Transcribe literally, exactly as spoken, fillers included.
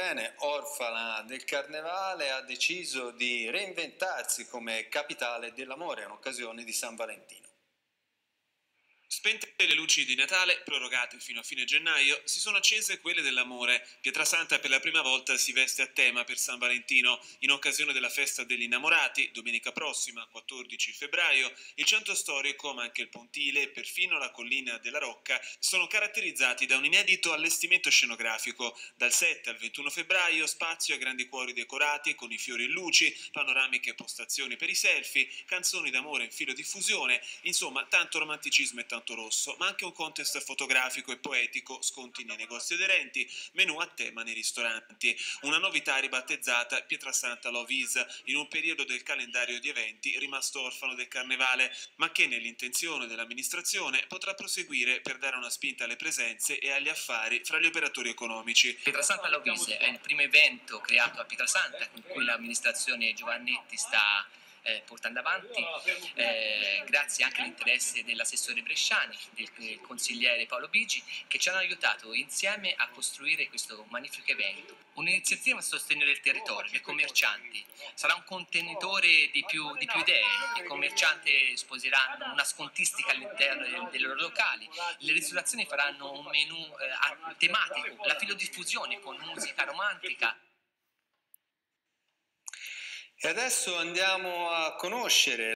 bene, orfana del Carnevale, ha deciso di reinventarsi come capitale dell'amore in occasione di San Valentino. Spente le luci di Natale, prorogate fino a fine gennaio, si sono accese quelle dell'amore. Pietrasanta per la prima volta si veste a tema per San Valentino. In occasione della festa degli innamorati, domenica prossima, quattordici febbraio, il centro storico, ma anche il pontile e perfino la collina della Rocca, sono caratterizzati da un inedito allestimento scenografico. Dal sette al ventuno febbraio, spazio a grandi cuori decorati con i fiori e luci, panoramiche postazioni per i selfie, canzoni d'amore in filo diffusione, insomma tanto romanticismo e tanto rosso, ma anche un contest fotografico e poetico, sconti nei negozi aderenti, menù a tema nei ristoranti. Una novità ribattezzata Pietrasanta Loveis, in un periodo del calendario di eventi rimasto orfano del Carnevale, ma che nell'intenzione dell'amministrazione potrà proseguire per dare una spinta alle presenze e agli affari fra gli operatori economici. Pietrasanta Loveis è il primo evento creato a Pietrasanta con cui l'amministrazione Giovannetti sta Eh, portando avanti, eh, grazie anche all'interesse dell'assessore Bresciani, del, del consigliere Paolo Bigi, che ci hanno aiutato insieme a costruire questo magnifico evento. Un'iniziativa a sostegno del territorio, dei commercianti, sarà un contenitore di più, di più idee. I commercianti sposeranno una scontistica all'interno dei loro locali, le ristorazioni faranno un menù eh, tematico, la filodiffusione con musica romantica. E adesso andiamo a conoscere